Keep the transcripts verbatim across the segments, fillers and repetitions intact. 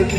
পরবর্তী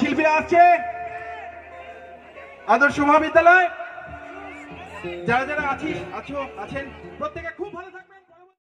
শিল্পী আসছে আদর্শ মহাবিদ্যালয়। যারা যারা আছিস আছো আছেন প্রত্যেকে খুব ভালো থাকবেন।